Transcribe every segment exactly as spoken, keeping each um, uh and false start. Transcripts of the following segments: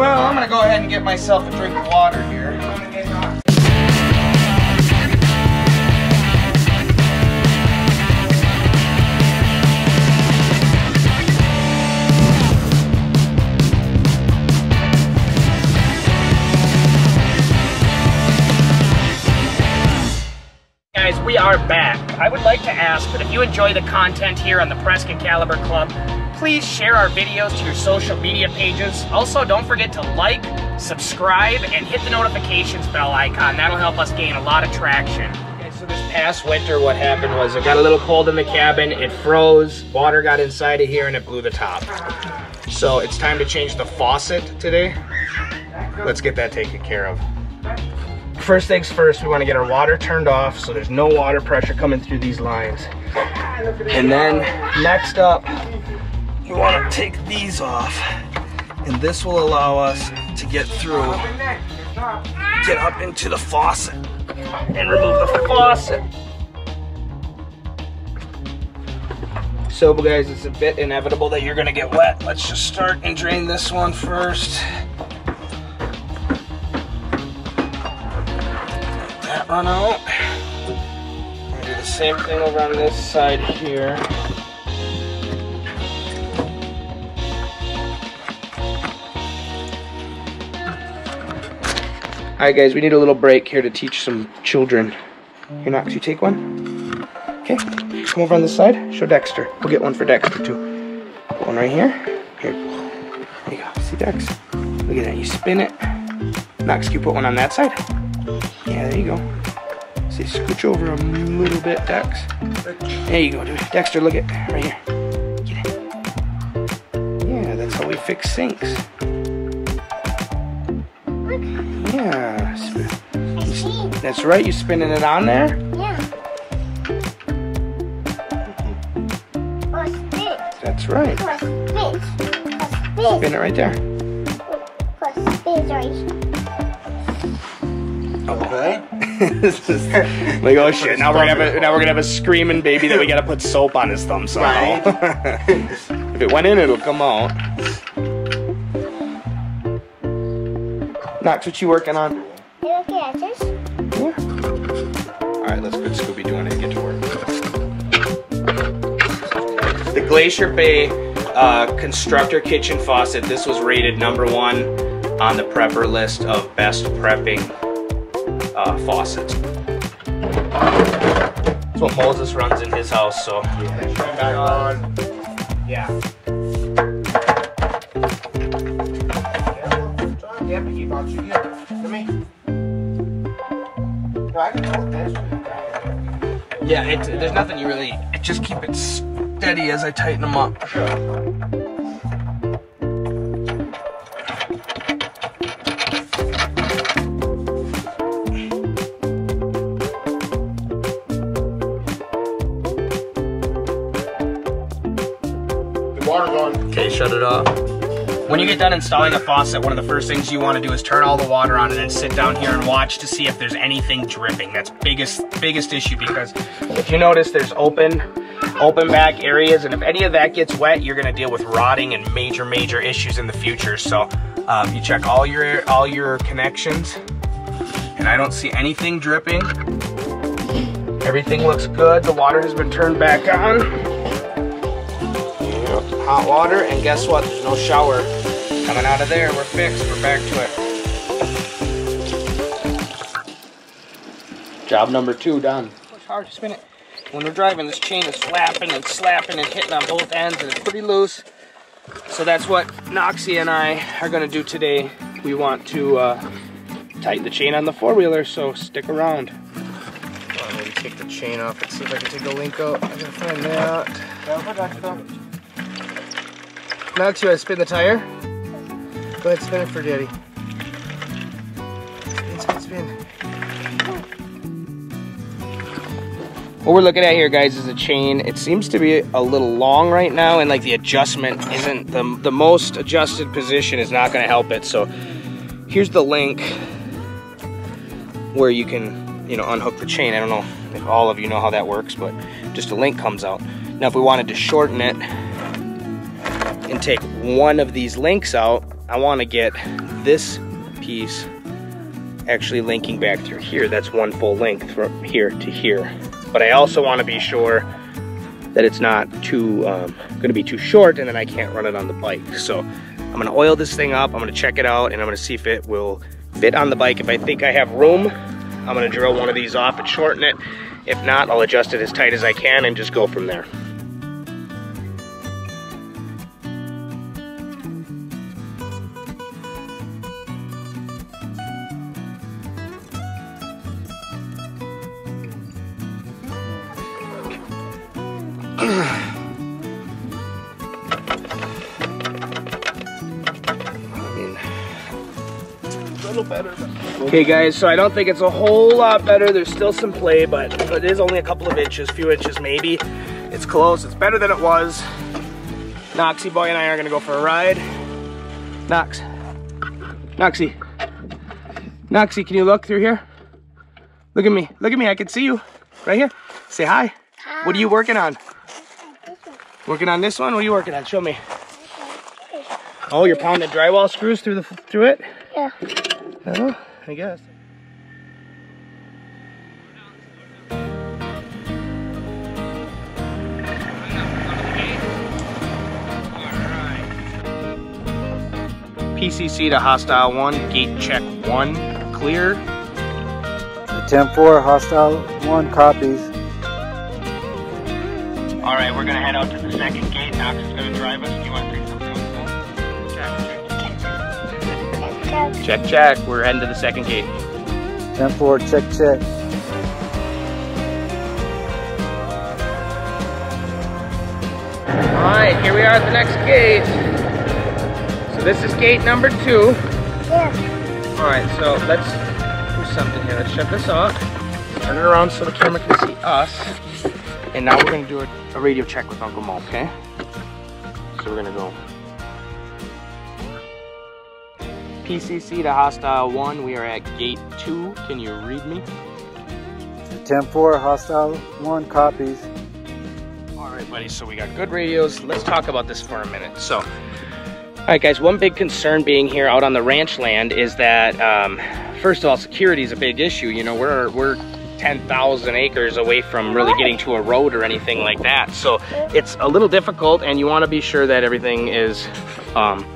Well, I'm gonna go ahead and get myself a drink of water here. Guys, we are back. I would like to ask that if you enjoy the content here on the Prescott Caliber Club, please share our videos to your social media pages. Also, don't forget to like, subscribe, and hit the notifications bell icon. That'll help us gain a lot of traction. Okay, so this past winter, what happened was it got a little cold in the cabin, it froze, water got inside of here, and it blew the top. So it's time to change the faucet today. Let's get that taken care of. First things first, we want to get our water turned off so there's no water pressure coming through these lines. And then next up, you want to take these off, and this will allow us to get through, get up into the faucet and remove the faucet. So guys, it's a bit inevitable that you're going to get wet. Let's just start and drain this one first. Run out. I'm gonna do the same thing over on this side here. Alright guys, we need a little break here to teach some children. Here, Knox, you take one? Okay, come over on this side. Show Dexter. We'll get one for Dexter too. One right here. Here. There you go. See, Dex? Look at that. You spin it. Knox, can you put one on that side? Yeah, there you go. See, scooch over a little bit, Dex. There you go, dude. Dexter, look at it, right here. Get it. Yeah, that's how we fix sinks. Yeah. That's right, you spinning it on there? Yeah. That's right. Spin it right there. Okay. This is like, oh shit! Now we're gonna have a now we're gonna have a screaming baby that we gotta put soap on his thumb somehow. Right. If it went in, it'll come out. Knox, what you working on? You okay at this? Yeah. All right, let's quit Scooby doing it and get to work. The Glacier Bay uh, Constructor Kitchen Faucet. This was rated number one on the prepper list of best prepping Uh, faucets. That's what Moses runs in his house, so. Yeah, turn back on. Yeah. Yeah, but he bought you here. Come here. No, I can hold this. Yeah, it's, there's nothing you really, just keep it steady as I tighten them up. Sure. Okay, shut it off. When you get done installing a faucet, one of the first things you want to do is turn all the water on and then sit down here and watch to see if there's anything dripping. That's biggest biggest issue, because if you notice, there's open open back areas, and if any of that gets wet, you're gonna deal with rotting and major major issues in the future. So um, you check all your all your connections, and I don't see anything dripping. Everything looks good. The water has been turned back on. Hot water, and guess what? There's no shower coming out of there. We're fixed. We're back to it. Job number two done. Push hard to spin it. When we're driving, this chain is slapping and slapping and hitting on both ends, and it's pretty loose. So that's what Noxie and I are going to do today. We want to uh, tighten the chain on the four-wheeler, so stick around. Well, let me take the chain off. Let's see if I can take the link out. I gotta find that. Now to I spin the tire. Go ahead, spin it for Daddy. Spin, spin, spin. What we're looking at here, guys, is a chain. It seems to be a little long right now, and like the adjustment isn't the the most adjusted position is not going to help it. So here's the link where you can, you know, unhook the chain. I don't know if all of you know how that works, but just a link comes out. Now, if we wanted to shorten it and take one of these links out, I want to get this piece actually linking back through here. That's one full length from here to here. But I also want to be sure that it's not too um, going to be too short, and then I can't run it on the bike. So I'm going to oil this thing up, I'm going to check it out, and I'm going to see if it will fit on the bike. If I think I have room, I'm going to drill one of these off and shorten it. If not, I'll adjust it as tight as I can and just go from there. Okay guys, so I don't think it's a whole lot better. There's still some play, but it is only a couple of inches, few inches maybe. It's close, it's better than it was. Noxie boy and I are gonna go for a ride. Nox, Noxie, Noxie, can you look through here? Look at me, look at me, I can see you. Right here, say hi. Hi. What are you working on? Working on this one? What are you working on? Show me. Oh, you're pounding drywall screws through the through it? Yeah. Oh. I guess. P C C to hostile one, gate check one, clear. ten four, hostile one copies. All right, we're gonna head out to the second gate. Knox is gonna drive us. Do you want to take something else? Check. Check, check. We're heading to the second gate. ten four, check, check. All right, here we are at the next gate. So this is gate number two. Yeah. All right, so let's do something here. Let's shut this off. Turn it around so the camera can see us. And now we're going to do a, a radio check with Uncle Mo, okay? So we're going to go... P C C to hostile one, we are at gate two. Can you read me? ten four, hostile one copies. All right, buddy, so we got good radios. Let's talk about this for a minute. So, all right, guys, one big concern being here out on the ranch land is that, um, first of all, security is a big issue. You know, we're, we're ten thousand acres away from really getting to a road or anything like that. So it's a little difficult, and you want to be sure that everything is... Um,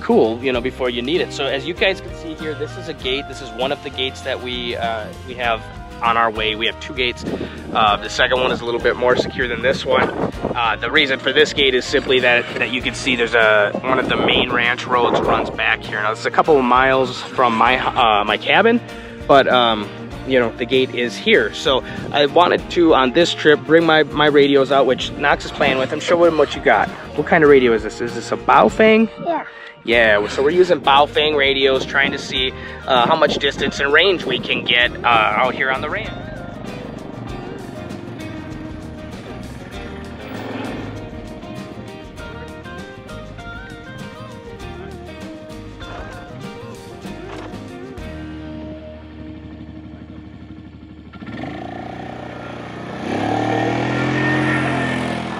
cool, you know, before you need it. So as you guys can see here, this is a gate. This is one of the gates that we uh, we have on our way. We have two gates. Uh, the second one is a little bit more secure than this one. Uh, the reason for this gate is simply that that you can see there's a one of the main ranch roads runs back here. Now it's a couple of miles from my uh, my cabin, but um, you know, the gate is here. So I wanted to on this trip bring my my radios out, which Knox is playing with. I'm showing him what you got. What kind of radio is this? Is this a Baofeng? Yeah. Yeah, so we're using Baofeng radios, trying to see uh, how much distance and range we can get uh, out here on the ranch. All right, here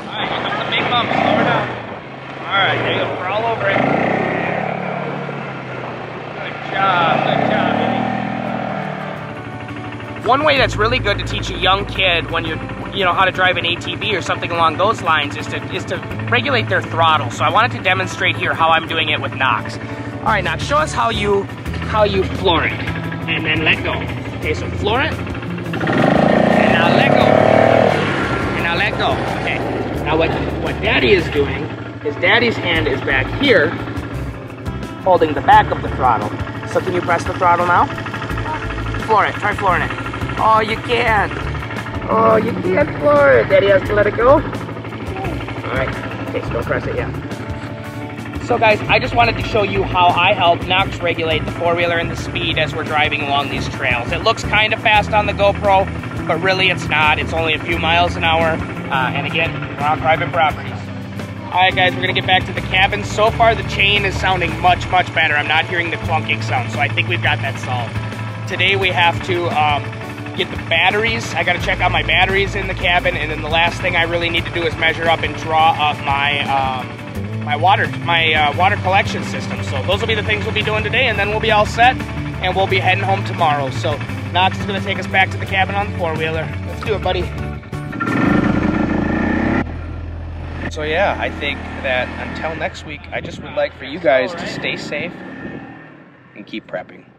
comes the big bump, slow her down. All right, there you go, we're all over it. One way that's really good to teach a young kid when you you know how to drive an A T V or something along those lines is to is to regulate their throttle. So I wanted to demonstrate here how I'm doing it with Knox. All right, Knox, show us how you how you floor it and then let go. Okay, so floor it and now let go and now let go. Okay. Now what what Daddy is doing is Daddy's hand is back here, holding the back of the throttle. So can you press the throttle now? Floor it. Try flooring it. Oh, you can't. Oh, you can't floor it. Daddy has to let it go. All right. Okay, so don't press it, yeah. So, guys, I just wanted to show you how I help Knox regulate the four-wheeler and the speed as we're driving along these trails. It looks kind of fast on the GoPro, but really it's not. It's only a few miles an hour. Uh, and, again, we're on private properties. All right, guys, we're going to get back to the cabin. So far, the chain is sounding much, much better. I'm not hearing the clunking sound, so I think we've got that solved. Today, we have to... Um, get the batteries. I gotta check out my batteries in the cabin, and then the last thing I really need to do is measure up and draw up my um, my water, my uh, water collection system. So those will be the things we'll be doing today, and then we'll be all set and we'll be heading home tomorrow. So Knox is gonna take us back to the cabin on the four-wheeler. Let's do it, buddy. So yeah, I think that until next week, I just would like for you guys to stay safe and keep prepping.